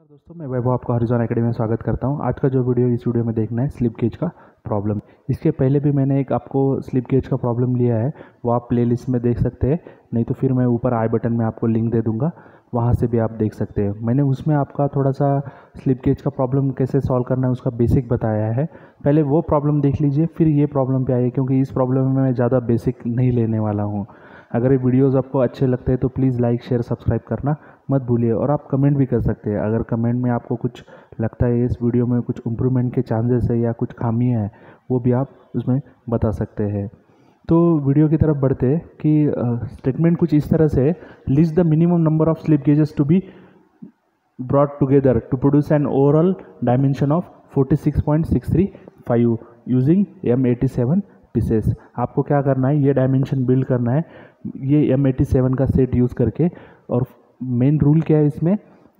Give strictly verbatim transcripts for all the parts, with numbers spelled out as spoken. नमस्कार दोस्तों, मैं वैभव आपका हॉरिजॉन एकेडमी में स्वागत करता हूं। आज का जो वीडियो इस वीडियो में देखना है स्लिप गेज का प्रॉब्लम। इसके पहले भी मैंने एक आपको स्लिप गेज का प्रॉब्लम लिया है, वो आप प्लेलिस्ट में देख सकते हैं, नहीं तो फिर मैं ऊपर आई बटन में आपको लिंक दे दूंगा, वहां से भी आप देख सकते हैं। मैंने उसमें आपका थोड़ा सा स्लिप गेज का प्रॉब्लम कैसे सॉल्व करना है उसका बेसिक बताया है। पहले वो प्रॉब्लम देख लीजिए, फिर ये प्रॉब्लम पे आइए, क्योंकि इस प्रॉब्लम में मैं ज़्यादा बेसिक नहीं लेने वाला हूँ। अगर ये वीडियोस आपको अच्छे लगते हैं तो प्लीज़ लाइक शेयर सब्सक्राइब करना मत भूलिए, और आप कमेंट भी कर सकते हैं। अगर कमेंट में आपको कुछ लगता है इस वीडियो में कुछ इम्प्रूवमेंट के चांसेस है या कुछ खामियां हैं, वो भी आप उसमें बता सकते हैं। तो वीडियो की तरफ बढ़ते हैं कि स्टेटमेंट कुछ इस तरह से, list the minimum number of slip gauges to be brought together to produce an overall dimension of forty six point six three five using M eighty seven pieces. आपको क्या करना है, ये डायमेंशन बिल्ड करना है ये एम एटी सेवन का set use करके। और मेन रूल क्या है इसमें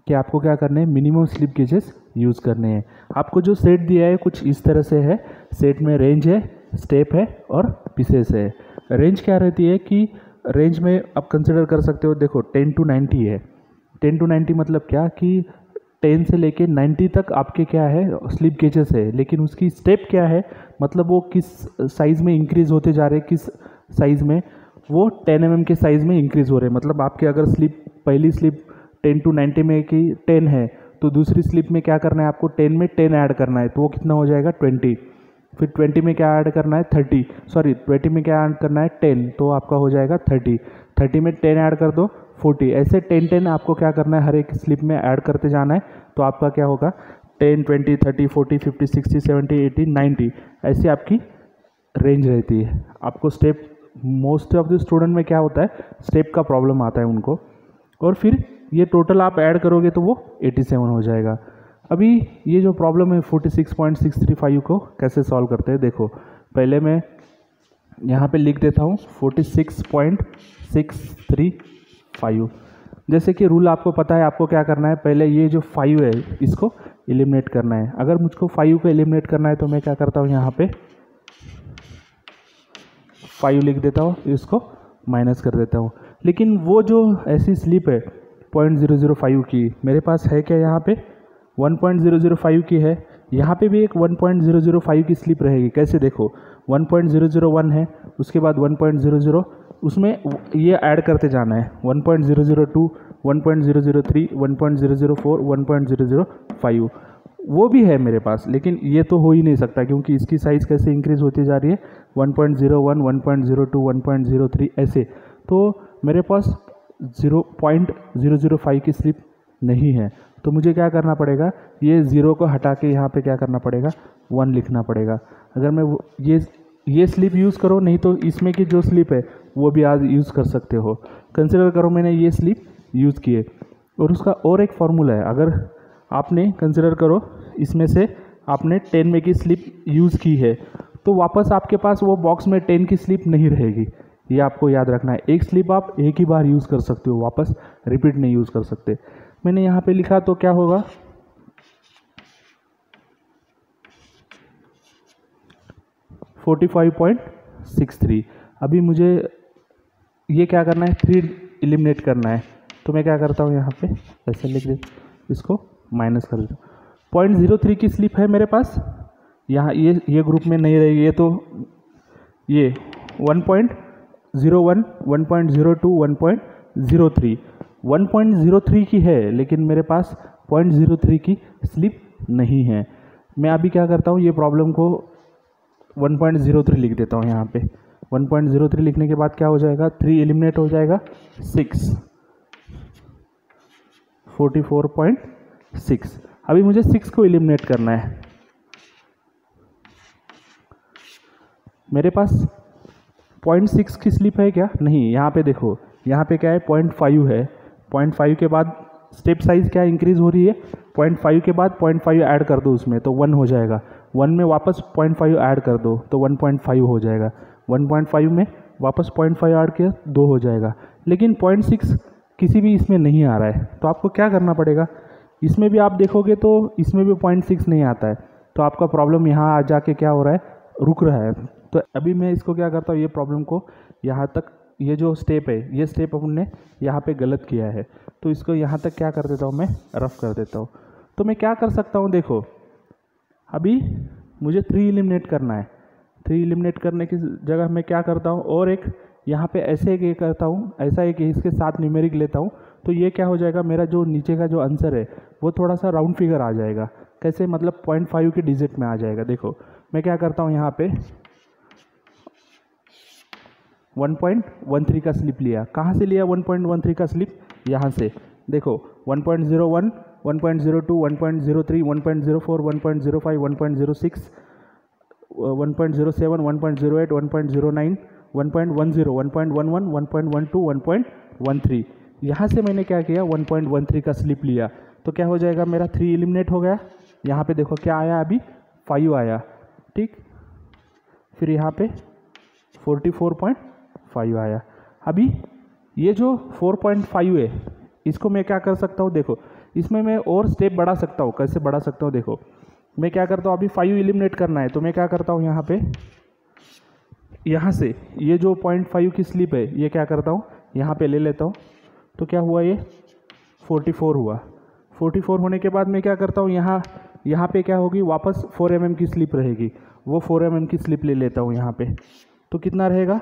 कि आपको क्या करना है, मिनिमम स्लिप गेजेस यूज़ करने हैं। आपको जो सेट दिया है कुछ इस तरह से है, सेट में रेंज है, स्टेप है और पीसेस है। रेंज क्या रहती है कि रेंज में आप कंसिडर कर सकते हो, देखो टेन टू नाइन्टी है। टेन टू नाइन्टी मतलब क्या कि टेन से लेके नाइन्टी तक आपके क्या है स्लिप गेजेस है, लेकिन उसकी स्टेप क्या है, मतलब वो किस साइज़ में इंक्रीज़ होते जा रहे, किस साइज़ में वो टेन एम एम के साइज़ में इंक्रीज़ हो रहे हैं। मतलब आपके अगर स्लिप पहली स्लिप टेन टू नाइन्टी में की टेन है, तो दूसरी स्लिप में क्या करना है, आपको टेन में टेन ऐड करना है, तो वो कितना हो जाएगा ट्वेंटी। फिर ट्वेंटी में क्या ऐड करना है, थर्टी, सॉरी ट्वेंटी में क्या ऐड करना है टेन, तो आपका हो जाएगा थर्टी। थर्टी में टेन ऐड कर दो, फोर्टी। ऐसे टेन टेन आपको क्या करना है, हर एक स्लिप में ऐड करते जाना है। तो आपका क्या होगा ten, twenty, thirty, forty, fifty, sixty, seventy, eighty, ninety, ऐसी आपकी रेंज रहती है। आपको step, most of the student में क्या होता है स्टेप का प्रॉब्लम आता है उनको, और फिर ये टोटल आप ऐड करोगे तो वो एटी सेवन हो जाएगा। अभी ये जो प्रॉब्लम है forty six point six three five को कैसे सॉल्व करते हैं, देखो पहले मैं यहाँ पे लिख देता हूँ forty six point six three five. जैसे कि रूल आपको पता है, आपको क्या करना है, पहले ये जो फाइव है इसको एलिमिनेट करना है। अगर मुझको फाइव को एलिमिनेट करना है तो मैं क्या करता हूँ, यहाँ पे फाइव लिख देता हूँ, इसको माइनस कर देता हूँ। लेकिन वो जो ऐसी स्लिप है पॉइंट ज़ीरो ज़ीरो फाइव की, मेरे पास है क्या, यहाँ पे one point zero zero five की है, यहाँ पे भी एक one point zero zero five की स्लिप रहेगी। कैसे, देखो one point zero zero one है, उसके बाद वन पॉइंट ज़ीरो ज़ीरो, उसमें ये ऐड करते जाना है, one point zero zero two, one point zero zero three, one point zero zero four, one point zero zero five, वो भी है मेरे पास। लेकिन ये तो हो ही नहीं सकता, क्योंकि इसकी साइज़ कैसे इंक्रीज़ होती जा रही है, one point zero one, one point zero two, one point zero three, ऐसे। तो मेरे पास zero point zero zero five की स्लिप नहीं है, तो मुझे क्या करना पड़ेगा, ये ज़ीरो को हटा के यहाँ पे क्या करना पड़ेगा, वन लिखना पड़ेगा। अगर मैं ये ये स्लिप यूज़ करो, नहीं तो इसमें की जो स्लिप है वो भी आज यूज़ कर सकते हो। कंसिडर करो मैंने ये स्लिप यूज़ किए, और उसका और एक फार्मूला है। अगर आपने कंसिडर करो इसमें से आपने टेन में की स्लिप यूज़ की है, तो वापस आपके पास वो बॉक्स में टेन की स्लिप नहीं रहेगी, ये आपको याद रखना है। एक स्लिप आप एक ही बार यूज़ कर सकते हो, वापस रिपीट नहीं यूज़ कर सकते। मैंने यहाँ पे लिखा तो क्या होगा, forty five point six three. अभी मुझे ये क्या करना है, थ्री एलिमिनेट करना है, तो मैं क्या करता हूँ यहाँ पे ऐसे लिख दे, इसको माइनस कर देता हूँ। पॉइंट ज़ीरो थ्री की स्लिप है मेरे पास, यहाँ ये ये ग्रुप में नहीं रहेगी, ये तो ये one point zero one, one point zero two, one point zero three, one point zero three की है, लेकिन मेरे पास पॉइंट ज़ीरो थ्री की स्लिप नहीं है। मैं अभी क्या करता हूँ, ये प्रॉब्लम को वन पॉइंट ज़ीरो थ्री लिख देता हूँ। यहाँ पे वन पॉइंट ज़ीरो थ्री लिखने के बाद क्या हो जाएगा, थ्री एलिमिनेट हो जाएगा, six, forty four point six. अभी मुझे सिक्स को एलिमिनेट करना है, मेरे पास पॉइंट सिक्स की स्लिप है क्या, नहीं। यहाँ पे देखो, यहाँ पे क्या है पॉइंट फाइव है, पॉइंट फाइव के बाद स्टेप साइज़ क्या इंक्रीज़ हो रही है, पॉइंट फाइव के बाद पॉइंट फाइव ऐड कर दो उसमें, तो वन हो जाएगा। वन में वापस पॉइंट फाइव ऐड कर दो तो वन पॉइंट फाइव हो जाएगा, वन पॉइंट फाइव में वापस पॉइंट फाइव ऐड किया दो हो जाएगा। लेकिन पॉइंट सिक्स किसी भी इसमें नहीं आ रहा है, तो आपको क्या करना पड़ेगा, इसमें भी आप देखोगे तो इसमें भी पॉइंट सिक्स नहीं आता है, तो आपका प्रॉब्लम यहाँ आ जाके क्या हो रहा है, रुक रहा है। तो अभी मैं इसको क्या करता हूँ, ये प्रॉब्लम को यहाँ तक, ये जो स्टेप है ये स्टेप हमने यहाँ पे गलत किया है, तो इसको यहाँ तक क्या कर देता हूँ मैं रफ कर देता हूँ। तो मैं क्या कर सकता हूँ, देखो अभी मुझे थ्री एलिमिनेट करना है, थ्री एलिमिनेट करने की जगह मैं क्या करता हूँ और एक यहाँ पे ऐसे एक ये करता हूँ, ऐसा एक इसके साथ न्यूमेरिक लेता हूँ, तो ये क्या हो जाएगा, मेरा जो नीचे का जो आंसर है वो थोड़ा सा राउंड फिगर आ जाएगा। कैसे, मतलब पॉइंट फाइव के डिजिट में आ जाएगा। देखो मैं क्या करता हूँ, यहाँ पे वन पॉइंट वन थ्री का स्लिप लिया। कहाँ से लिया वन पॉइंट वन थ्री का स्लिप? यहाँ से। देखो one point zero one, one point zero two, one point zero three, one point zero four, one point zero five, one point zero six, one point zero seven, one point zero eight, one point zero nine, one point one zero, one point one one, one point one two, one point one three. यहाँ से मैंने क्या किया, one point one three का slip लिया। तो क्या हो जाएगा, मेरा थ्री एलिमिनेट हो गया। यहाँ पे देखो क्या आया, अभी फाइव आया, ठीक। फिर यहाँ पे फोर्टी फोर पॉइंट फाइव आया। अभी ये जो फोर पॉइंट फाइव है इसको मैं क्या कर सकता हूँ, देखो इसमें मैं और स्टेप बढ़ा सकता हूँ। कैसे बढ़ा सकता हूँ, देखो मैं क्या करता हूँ, अभी फाइव एलिमिनेट करना है तो मैं क्या करता हूँ, यहाँ पे यहाँ से ये जो पॉइंट फाइव की स्लिप है ये क्या करता हूँ, यहाँ पे ले लेता हूँ। तो क्या हुआ, ये फोर्टी फोर हुआ। फोर्टी फोर होने के बाद मैं क्या करता हूँ, यहाँ यहाँ पे क्या होगी, वापस फोर एम एम की स्लिप रहेगी, वो फोर एम एम की स्लिप ले लेता हूँ यहाँ पे। तो कितना रहेगा,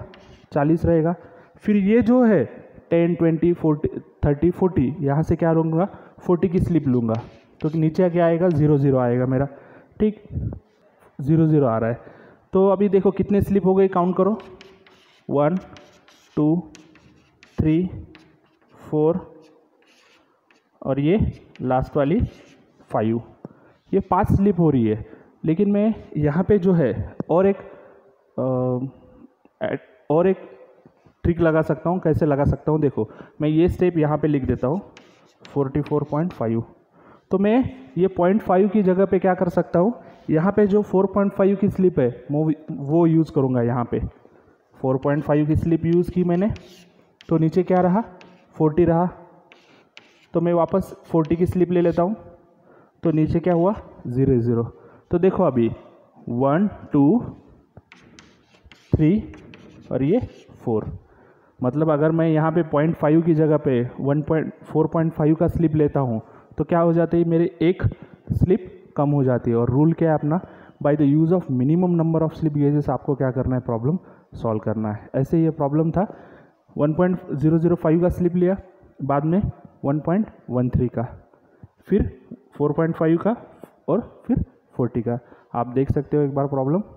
चालीस रहेगा। फिर ये जो है ten, twenty, forty, thirty, forty, यहाँ से क्या लूँगा, फोर्टी की स्लिप लूँगा। तो नीचे क्या आएगा, ज़ीरो ज़ीरो आएगा मेरा, ठीक। ज़ीरो ज़ीरो आ रहा है। तो अभी देखो कितने स्लिप हो गई, काउंट करो, वन टू थ्री फोर और ये लास्ट वाली फाइव, ये पाँच स्लिप हो रही है। लेकिन मैं यहाँ पे जो है और एक आ, और एक ट्रिक लगा सकता हूँ। कैसे लगा सकता हूँ, देखो मैं ये स्टेप यहाँ पे लिख देता हूँ फोर्टी फोर पॉइंट फाइव। तो मैं ये पॉइंट फाइव की जगह पे क्या कर सकता हूँ, यहाँ पे जो फोर पॉइंट फाइव की स्लिप है वो वो यूज़ करूँगा। यहाँ पे फोर पॉइंट फाइव की स्लिप यूज़ की मैंने, तो नीचे क्या रहा, फोर्टी रहा। तो मैं वापस फोर्टी की स्लिप ले लेता हूँ, तो नीचे क्या हुआ, ज़ीरो ज़ीरो। तो देखो अभी वन टू थ्री और ये फोर, मतलब अगर मैं यहाँ पे पॉइंट फाइव की जगह पे one point four point five का स्लिप लेता हूँ तो क्या हो जाती है, मेरे एक स्लिप कम हो जाती है। और रूल क्या है अपना, by the use of minimum number of slip gauges आपको क्या करना है, प्रॉब्लम सॉल्व करना है। ऐसे ये प्रॉब्लम था, one point zero zero five का स्लिप लिया, बाद में वन पॉइंट वन थ्री का, फिर फोर पॉइंट फाइव का और फिर फोर्टी का। आप देख सकते हो एक बार प्रॉब्लम।